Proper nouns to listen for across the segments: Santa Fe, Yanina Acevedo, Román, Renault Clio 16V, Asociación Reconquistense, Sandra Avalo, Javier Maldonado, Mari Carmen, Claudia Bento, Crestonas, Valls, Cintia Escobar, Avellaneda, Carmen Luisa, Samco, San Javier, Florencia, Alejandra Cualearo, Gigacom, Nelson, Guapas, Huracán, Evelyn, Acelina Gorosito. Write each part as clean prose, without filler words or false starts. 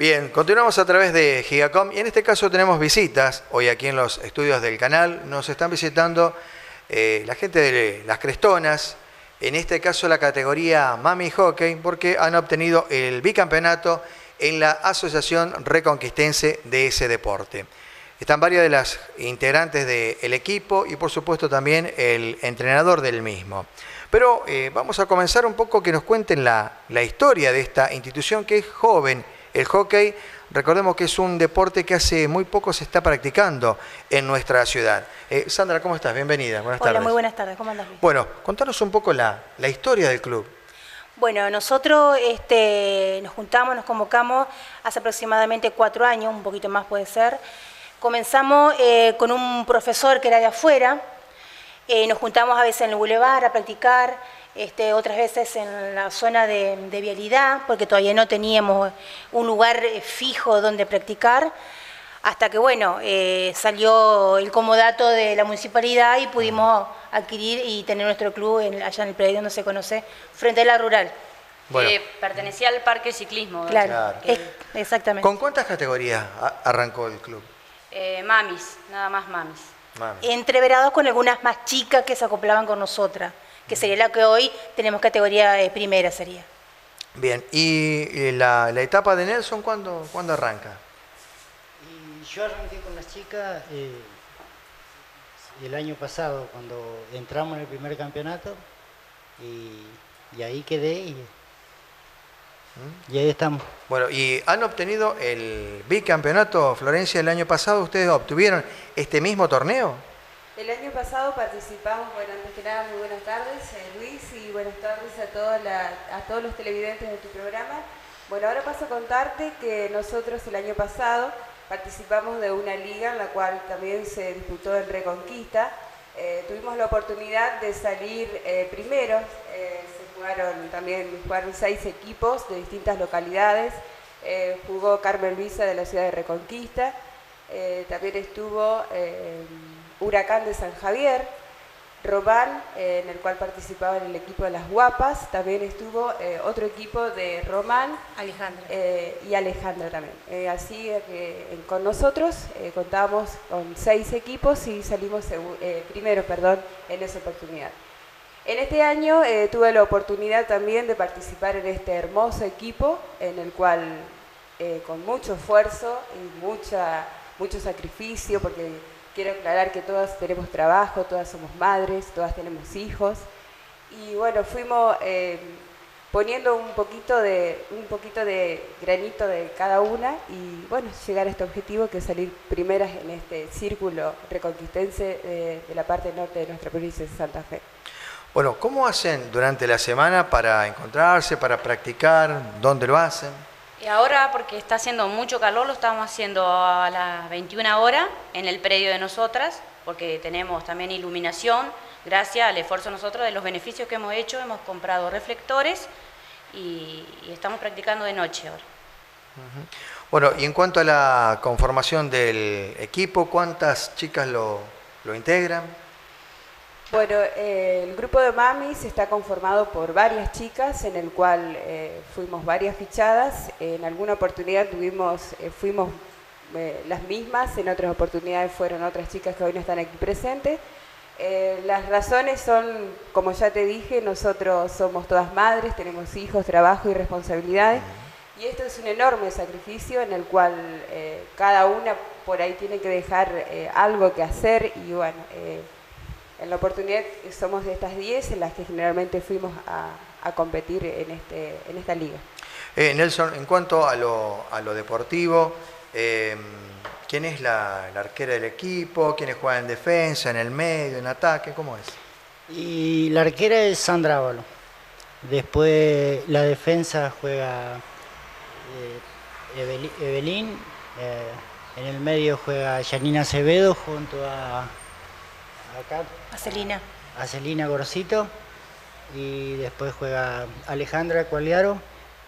Bien, continuamos a través de Gigacom y en este caso tenemos visitas hoy aquí en los estudios del canal. Nos están visitando la gente de las Crestonas, en este caso la categoría Mami Hockey, porque han obtenido el bicampeonato en la Asociación Reconquistense de ese deporte. Están varias de las integrantes del equipo y por supuesto también el entrenador del mismo. Pero vamos a comenzar un poco que nos cuenten la historia de esta institución que es joven. El hockey, recordemos que es un deporte que hace muy poco se está practicando en nuestra ciudad. Sandra, ¿cómo estás? Bienvenida, buenas tardes. Hola, muy buenas tardes, ¿cómo andas? Bueno, contanos un poco la historia del club. Bueno, nosotros nos juntamos, nos convocamos hace aproximadamente 4 años, un poquito más puede ser. Comenzamos con un profesor que era de afuera. Nos juntamos a veces en el bulevar a practicar, otras veces en la zona de vialidad, porque todavía no teníamos un lugar fijo donde practicar, hasta que bueno, salió el comodato de la municipalidad y pudimos adquirir y tener nuestro club allá en el predio donde se conoce, frente a la rural. Bueno. Pertenecía al parque ciclismo. Claro. Exactamente. ¿Con cuántas categorías arrancó el club? Mamis, nada más mamis. Entreverados con algunas más chicas que se acoplaban con nosotras, que sería la que hoy tenemos categoría primera sería. Bien, ¿y la etapa de Nelson cuándo arranca? Y yo arranqué con las chicas el año pasado, cuando entramos en el primer campeonato, y ahí quedé y ahí estamos. Bueno, y han obtenido el bicampeonato, Florencia, el año pasado. ¿Ustedes obtuvieron este mismo torneo? El año pasado participamos, bueno, antes que nada, muy buenas tardes, Luis, y buenas tardes a todos los televidentes de tu programa. Bueno, ahora paso a contarte que nosotros el año pasado participamos de una liga en la cual también se disputó en Reconquista. Tuvimos la oportunidad de salir primeros. Jugaron 6 equipos de distintas localidades. Jugó Carmen Luisa de la ciudad de Reconquista, también estuvo Huracán de San Javier, Román, en el cual participaba en el equipo de las Guapas, también estuvo otro equipo de Román, Alejandra. Y Alejandra también. Así que con nosotros contábamos con 6 equipos y salimos primero en esa oportunidad. En este año tuve la oportunidad también de participar en este hermoso equipo, en el cual con mucho esfuerzo y mucho sacrificio, porque quiero aclarar que todas tenemos trabajo, todas somos madres, todas tenemos hijos, y bueno, fuimos poniendo un poquito de granito de cada una, y bueno, llegar a este objetivo que es salir primeras en este círculo reconquistense de la parte norte de nuestra provincia de Santa Fe. Bueno, ¿cómo hacen durante la semana para encontrarse, para practicar? ¿Dónde lo hacen? Y ahora, porque está haciendo mucho calor, lo estamos haciendo a las 21 horas en el predio de nosotras, porque tenemos también iluminación. Gracias al esfuerzo de nosotros, de los beneficios que hemos hecho, hemos comprado reflectores y estamos practicando de noche ahora. Bueno, y en cuanto a la conformación del equipo, ¿cuántas chicas lo integran? Bueno, el grupo de mamis está conformado por varias chicas, en el cual fuimos varias fichadas. En alguna oportunidad fuimos las mismas, en otras oportunidades fueron otras chicas que hoy no están aquí presentes. Las razones son, como ya te dije, nosotros somos todas madres, tenemos hijos, trabajo y responsabilidades. Y esto es un enorme sacrificio en el cual cada una por ahí tiene que dejar algo que hacer y bueno... En la oportunidad somos de estas 10 en las que generalmente fuimos a competir en esta liga. Nelson, en cuanto a lo deportivo, ¿quién es la arquera del equipo? ¿Quiénes juegan en defensa, en el medio, en ataque? ¿Cómo es? Y la arquera es Sandra Avalo. Después la defensa juega Evelyn. En el medio juega Yanina Acevedo junto a... Acá, Acelina Gorosito, y después juega Alejandra Cualearo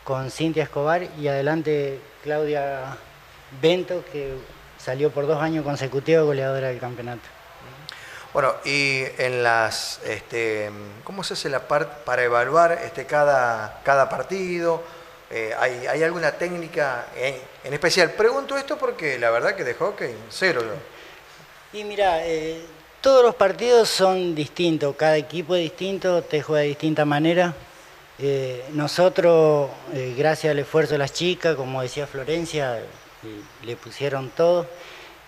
con Cintia Escobar y adelante Claudia Bento, que salió por 2 años consecutivos goleadora del campeonato. Bueno, y en las ¿cómo se hace la parte para evaluar cada partido? ¿Hay alguna técnica en especial? Pregunto esto porque la verdad que de hockey, cero. Y mira, todos los partidos son distintos, cada equipo es distinto, te juega de distinta manera. Nosotros, gracias al esfuerzo de las chicas, como decía Florencia, le pusieron todo.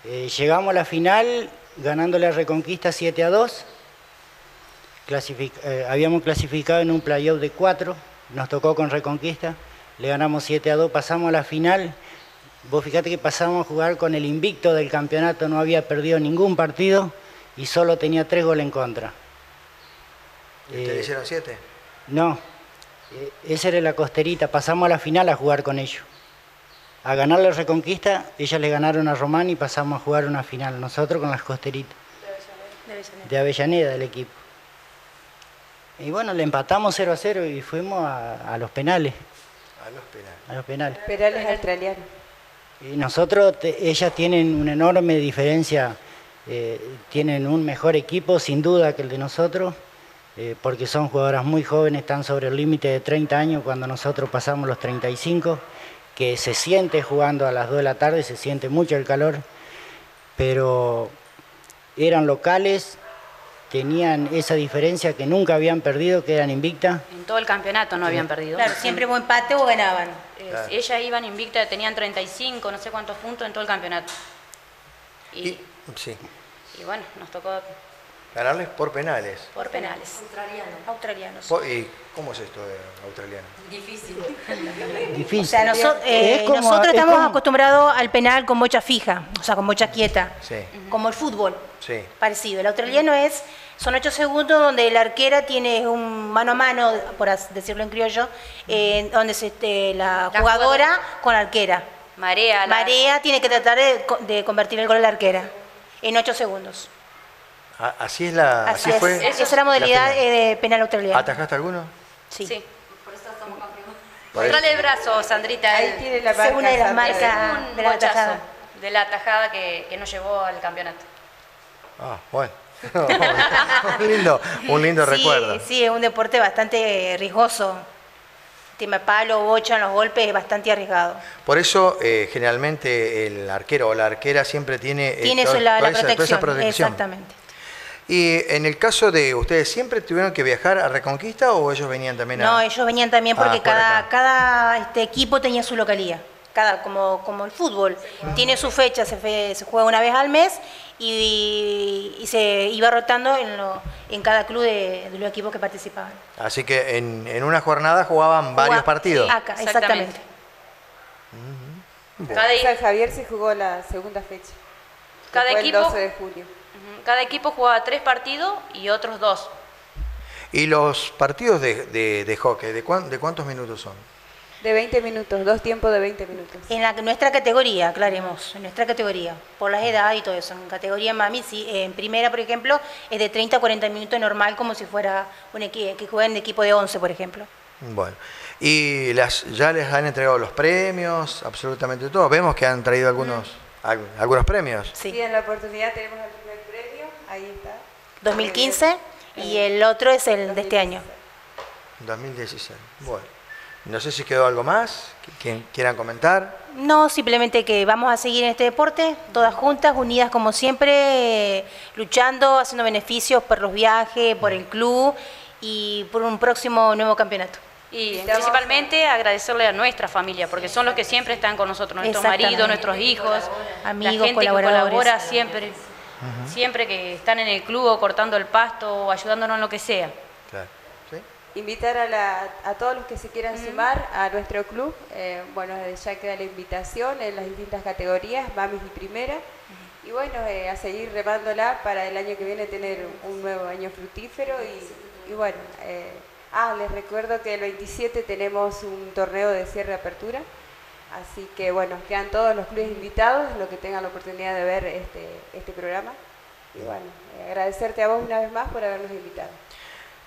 Llegamos a la final ganando la Reconquista 7-2. Habíamos clasificado en un playoff de 4, nos tocó con Reconquista, le ganamos 7-2, pasamos a la final. Vos fijate que pasamos a jugar con el invicto del campeonato, no había perdido ningún partido y solo tenía 3 goles en contra. ¿Y ustedes hicieron 7? No, esa era la costerita, pasamos a la final a jugar con ellos. A ganar la Reconquista, ellas le ganaron a Román y pasamos a jugar una final, nosotros con las costeritas. De Avellaneda, el equipo. Y bueno, le empatamos 0-0 y fuimos a los penales. A los penales. A los penales. Penales australianos. Y nosotros, ellas tienen una enorme diferencia, tienen un mejor equipo sin duda que el de nosotros, porque son jugadoras muy jóvenes, están sobre el límite de 30 años cuando nosotros pasamos los 35, que se siente jugando a las 2 de la tarde, se siente mucho el calor, pero eran locales, tenían esa diferencia que nunca habían perdido, que eran invictas. En todo el campeonato no habían perdido. Claro, siempre hubo empate o ganaban. Claro. Ellas iban invictas, tenían 35, no sé cuántos puntos en todo el campeonato. Y bueno, nos tocó... ganarles por penales. Por penales. Australianos. ¿Y cómo es esto de australiano? Difícil. Difícil. O sea, nosotros estamos acostumbrados al penal con bocha fija, o sea, con bocha quieta. Sí. Como el fútbol. Sí. Parecido. El australiano son 8 segundos donde la arquera tiene un mano a mano, por decirlo en criollo, donde es la jugadora con la arquera. Marea tiene que tratar de convertir el gol a la arquera en 8 segundos. Así es la... Así fue. Esa es la modalidad de penal australiano. ¿Atajaste alguno? Sí. Por eso somos campeones. Mostrale el brazo, Sandrita. Ahí tiene la marca. Es una de las marcas de la atajada. De la atajada que nos llevó al campeonato. Ah, bueno. un lindo recuerdo. Sí, es un deporte bastante riesgoso. Tema palo, bocha, en los golpes, es bastante arriesgado. Por eso, generalmente, el arquero o la arquera siempre tiene toda esa protección. Exactamente. Y en el caso de ustedes, ¿siempre tuvieron que viajar a Reconquista o ellos venían también a...? No, ellos venían también porque cada equipo tenía su localía, como el fútbol. Tiene su fecha, se juega una vez al mes y se iba rotando en cada club de los equipos que participaban. Así que en una jornada jugaban varios partidos. Acá, exactamente. En San Javier se jugó la segunda fecha, el 12 de julio. Cada equipo jugaba 3 partidos y otros 2. ¿Y los partidos de hockey, de cuántos minutos son? De 20 minutos, 2 tiempos de 20 minutos. En nuestra categoría, aclaremos, en nuestra categoría, por las edades y todo eso. En categoría mami, sí, en primera, por ejemplo, es de 30 a 40 minutos normal, como si fuera un equipo que juegan de equipo de 11, por ejemplo. Bueno, y ya les han entregado los premios, absolutamente todo. Vemos que han traído algunos premios. Sí, en la oportunidad tenemos... 2015 y el otro es el de este año. 2016. Bueno, no sé si quedó algo más que quieran comentar. No, simplemente que vamos a seguir en este deporte, todas juntas, unidas como siempre, luchando, haciendo beneficios por los viajes, por el club y por un próximo nuevo campeonato. Y principalmente agradecerle a nuestra familia, porque son los que siempre están con nosotros, nuestros maridos, nuestros hijos, amigos, la gente que colabora siempre. Siempre que están en el club o cortando el pasto o ayudándonos en lo que sea. Claro. ¿Sí? Invitar a todos los que se quieran sumar a nuestro club. Bueno, ya queda la invitación en las distintas categorías, mamis y primera. Y bueno, a seguir remándola para el año que viene tener un nuevo año fructífero. Y bueno, les recuerdo que el 27 tenemos un torneo de cierre de apertura. Así que, bueno, quedan todos los clubes invitados, los que tengan la oportunidad de ver este programa. Y bueno, agradecerte a vos una vez más por habernos invitado.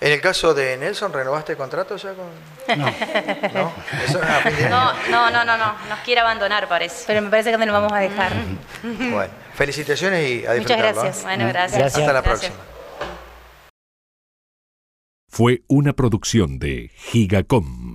En el caso de Nelson, ¿renovaste el contrato ya con...? No. ¿No? Eso, no, nos quiere abandonar, parece. Pero me parece que no lo vamos a dejar. Bueno, felicitaciones y a disfrutarlo. Muchas gracias. Bueno, gracias. Hasta la próxima. Fue una producción de Gigacom.